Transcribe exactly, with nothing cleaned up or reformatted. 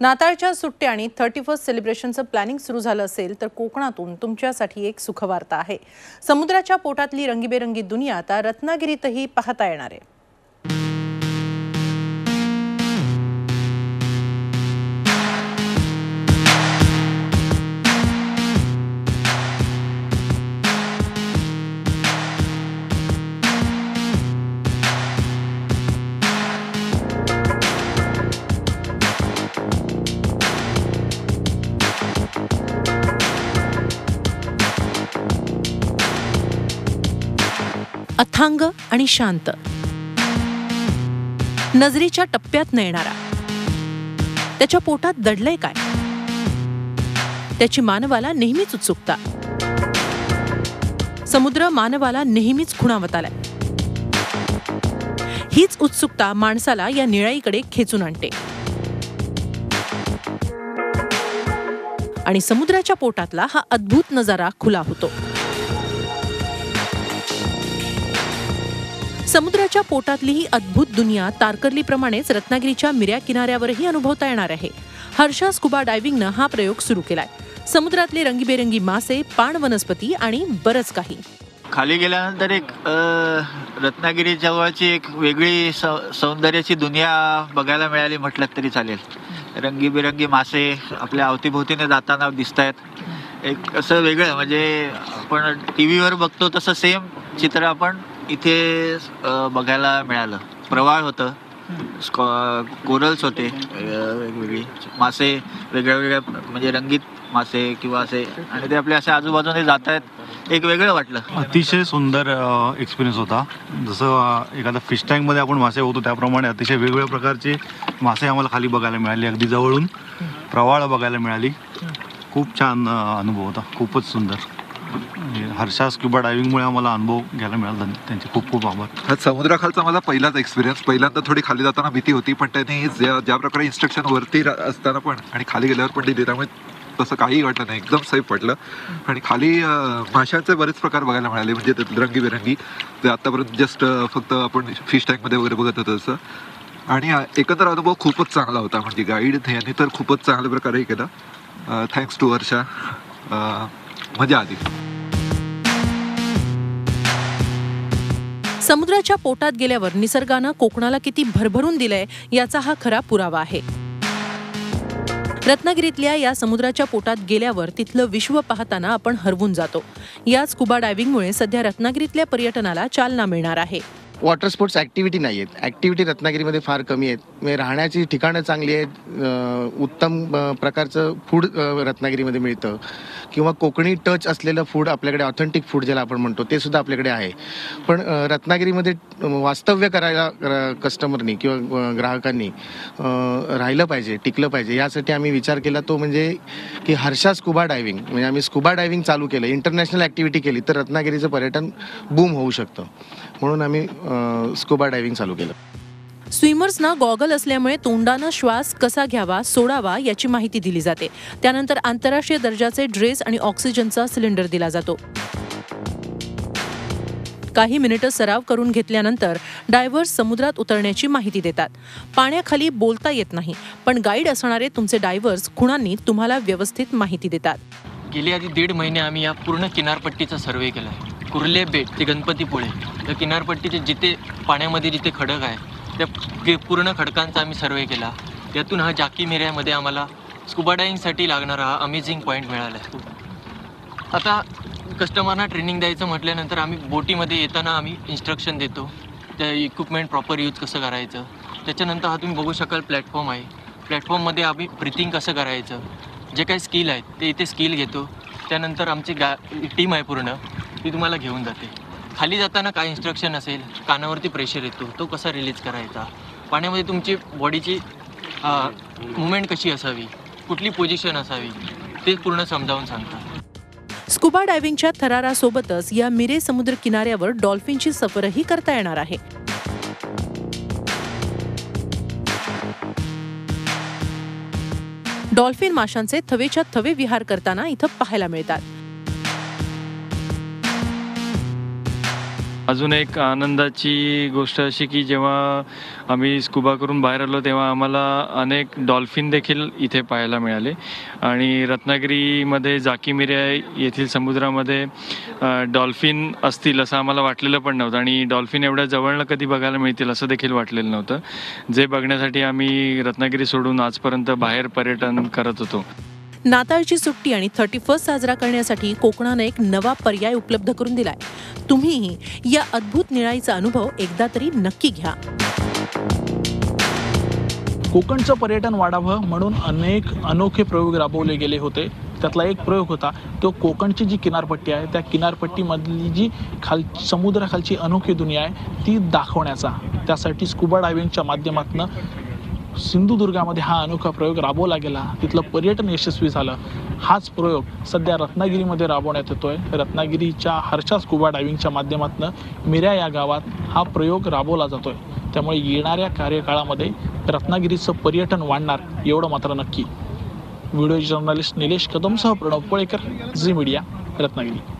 नाताळच्या सुट्ट्या आणि thirty first सेलिब्रेशनचं planning सुरू झालं असेल तर कोकणातून तुमच्यासाठी एक सुखवार्ता आहे। समुद्राच्या पोटातली रंगीबेरंगी दुनिया आता रत्नागिरीतही पाहता येणार आहे। अथांग आणि शांत नजरेच्या टप्प्यात नेणारा त्याच्या पोटात दडलंय काय त्याची मानवाला नेहमीच उत्सुकता। समुद्र मानवाला नेहमीच खुणावत आलाय। हीच उत्सुकता माणसाला या निळाईकडे खेचून आणते आणि समुद्राच्या पोटातला हा अद्भुत नजारा खुला होतो। समुद्राच्या पोटातली ही अद्भुत दुनिया तारकर्लीप्रमाणेच रत्नागिरीच्या मिऱ्या किनाऱ्यावरही अनुभवता येणार आहे। हर्षा स्कुबा डायव्हिंगनं हा प्रयोग सुरू केलाय। समुद्रातले रंगीबेरंगी मासे, पाण वनस्पती आणि बरंच काही। खाली गेल्यानंतर एक रत्नागिरी जवळची एक वेगळी सौंदर्याची दुनिया बघायला मिळाली म्हटलं तरी चालेल। रंगीबेरंगी मासे आपल्या अवतीभोवतीने जाताना दिसतायत। एक असं वेगळं म्हणजे आपण टीव्हीवर बघतो तसं सेम चित्र आपण इथे बघायला मिळालं। प्रवाळ होतं, कोरल्स होते, वेगवेगळी मासे, वेगळ्या वेगळ्या म्हणजे रंगीत मासे किंवा असे, आणि ते आपल्या अशा आजूबाजूने जात आहेत। एक वेगळं वाटलं, अतिशय सुंदर एक्सपिरियन्स होता। जसं एखादा फिश टँकमध्ये आपण मासे होतो त्याप्रमाणे अतिशय वेगवेगळ्या प्रकारचे मासे आम्हाला खाली बघायला मिळाले। अगदी जवळून प्रवाळ बघायला मिळाली। खूप छान अनुभव होता, खूपच सुंदर। हर्षा स्क्युबा डायव्हिंगमुळे आम्हाला अनुभव घ्यायला मिळाला, त्यांचे खूप खूप आभार। हा समुद्राखालचा माझा पहिलाच एक्सपिरियन्स। पहिल्यांदा थोडी खाली जाताना भीती होती, पण त्यांनी ज्या ज्या प्रकारे इन्स्ट्रक्शन वरती असताना पण आणि खाली गेल्यावर पण दिली, त्यामुळे तसं काही वाटलं नाही, एकदम सेफ वाटलं। आणि खाली माशांचे बरेच प्रकार बघायला मिळाले, म्हणजे रंगीबेरंगी, जे आत्तापर्यंत जस्ट फक्त आपण फिश टँकमध्ये वगैरे बघत होतो तसं। आणि एकंदर अनुभव खूपच चांगला होता, म्हणजे गाईड यांनी तर खूपच चांगल्या प्रकारे केला। थँक्स टू हर्षा, मजा आली। समुद्राच्या पोटात गेल्यावर निसर्गानं कोकणाला किती भरभरून दिलंय याचा हा खरा पुरावा आहे। रत्नागिरीतल्या या समुद्राच्या पोटात गेल्यावर तिथलं विश्व पाहताना आपण हरवून जातो। या स्कुबा डायव्हिंगमुळे सध्या रत्नागिरीतल्या पर्यटनाला चालना मिळणार आहे। वॉटर स्पोर्ट्स ॲक्टिव्हिटी नाही आहेत, ॲक्टिव्हिटी रत्नागिरीमध्ये फार कमी आहेत। म्हणजे राहण्याची ठिकाणं चांगली आहेत, उत्तम प्रकारचं फूड रत्नागिरीमध्ये मिळतं किंवा कोकणी टच असलेलं फूड आपल्याकडे, ऑथेंटिक फूड ज्याला आपण म्हणतो ते सुद्धा आपल्याकडे आहे। पण रत्नागिरीमध्ये वास्तव्य करायला कस्टमरनी किंवा ग्राहकांनी राहिलं पाहिजे, टिकलं पाहिजे, यासाठी आम्ही विचार केला तो म्हणजे की हर्षा स्कुबा डायव्हिंग, म्हणजे आम्ही स्कुबा डायव्हिंग चालू केलं, इंटरनॅशनल ॲक्टिव्हिटी केली तर रत्नागिरीचं पर्यटन बूम होऊ शकतं, म्हणून आम्ही स्कुबा डायव्हिंग चालू केलं। स्विमर्सना गॉगल असल्यामुळे तोंडानं श्वास कसा घ्यावा, सोडावा याची माहिती दिली जाते। त्यानंतर आंतरराष्ट्रीय दर्जाचे ड्रेस आणि ऑक्सिजनचा सिलेंडर दिला जातो। काही मिनिटं सराव करून घेतल्यानंतर डायव्हर्स समुद्रात उतरण्याची माहिती देतात। पाण्याखाली बोलता येत नाही, पण गाईड असणारे तुमचे डायव्हर्स खुणांनी तुम्हाला व्यवस्थित माहिती देतात। गेली आधी दीड महिने आम्ही या पूर्ण किनारपट्टीचा सर्वे केला आहे। कुर्ले बेट ते गणपतीपुळे या किनारपट्टीचे जिथे पाण्यामध्ये जिथे खडक आहे त्या पूर्ण खडकांचा आम्ही सर्वे केला। त्यातून हा जाकी मिऱ्यामध्ये आम्हाला स्कुबा डायव्हिंगसाठी लागणारा हा अमेझिंग पॉईंट मिळाला आहे। आता कस्टमरना ट्रेनिंग द्यायचं म्हटल्यानंतर आम्ही बोटीमध्ये येताना आम्ही इन्स्ट्रक्शन देतो, त्या इक्विपमेंट प्रॉपर यूज कसं करायचं। त्याच्यानंतर हा तुम्ही बघू शकाल प्लॅटफॉर्म आहे, प्लॅटफॉर्ममध्ये आम्ही ब्रिथिंग कसं करायचं, जे काही स्किल आहेत ते इथे स्किल घेतो। त्यानंतर आमची गा टीम आहे पूर्ण, ती तुम्हाला घेऊन जाते। खाली जाताना काय इन्स्ट्रक्शन असेल, कानावरती प्रेशर येतो तो कसा रिलीज करायचा, पाण्यामध्ये तुमची बॉडीची मुवमेंट कशी असावी, कुठली पोझिशन असावी, ते पूर्ण समजावून सांगतात। स्कुबा डायव्हिंगच्या थरारासोबतच या मिरे समुद्र किनाऱ्यावर डॉल्फिनची सफरही करता येणार आहे। डॉल्फिन माशांचे थवेच्या थवे विहार करताना इथं पाहायला मिळतात। अजून एक आनंदाची गोष्ट अशी की जेव्हा आम्ही स्कुबा करून बाहेर आलो तेव्हा आम्हाला अनेक डॉल्फिन देखील इथे पाहायला मिळाले। आणि रत्नागिरीमध्ये जाकीमिऱ्या येथील समुद्रामध्ये डॉल्फिन असतील असं आम्हाला वाटलेलं पण नव्हतं आणि डॉल्फिन एवढ्या जवळनं कधी बघायला मिळतील असं देखील वाटलेलं नव्हतं, जे बघण्यासाठी आम्ही रत्नागिरी सोडून आजपर्यंत बाहेर पर्यटन करत होतो। नाताळची सुट्टी आणि थर्टी फर्स्ट साजरा करण्यासाठी कोकणाने एक नवा पर्याय उपलब्ध करून दिलाय। तुम्हीही या अद्भुत निळाईचा अनुभव एकदा तरी नक्की घ्या। कोकणचं पर्यटन वाढावं म्हणून अनेक अनोखे प्रयोग राबवले गेले होते। त्यातला एक प्रयोग होता तो कोकणची जी किनारपट्टी आहे त्या किनारपट्टीमधली जी खाल समुद्राखालची अनोखी दुनिया आहे ती दाखवण्याचा, त्यासाठी स्कुबा डायव्हिंगच्या माध्यमातून सिंधुदुर्गामध्ये हा अनोखा प्रयोग राबवला गेला, तिथलं पर्यटन यशस्वी झालं। हाच प्रयोग सध्या रत्नागिरीमध्ये राबवण्यात येतोय। रत्नागिरीच्या हर्षा स्कुबा डायव्हिंगच्या माध्यमातून मिऱ्या या गावात हा प्रयोग राबवला जातोय। त्यामुळे येणाऱ्या कार्यकाळामध्ये रत्नागिरीचं पर्यटन वाढणार एवढं मात्र नक्की। व्हिडिओ जर्नलिस्ट निलेश कदमसह प्रणव पोळेकर, झी मीडिया, रत्नागिरी।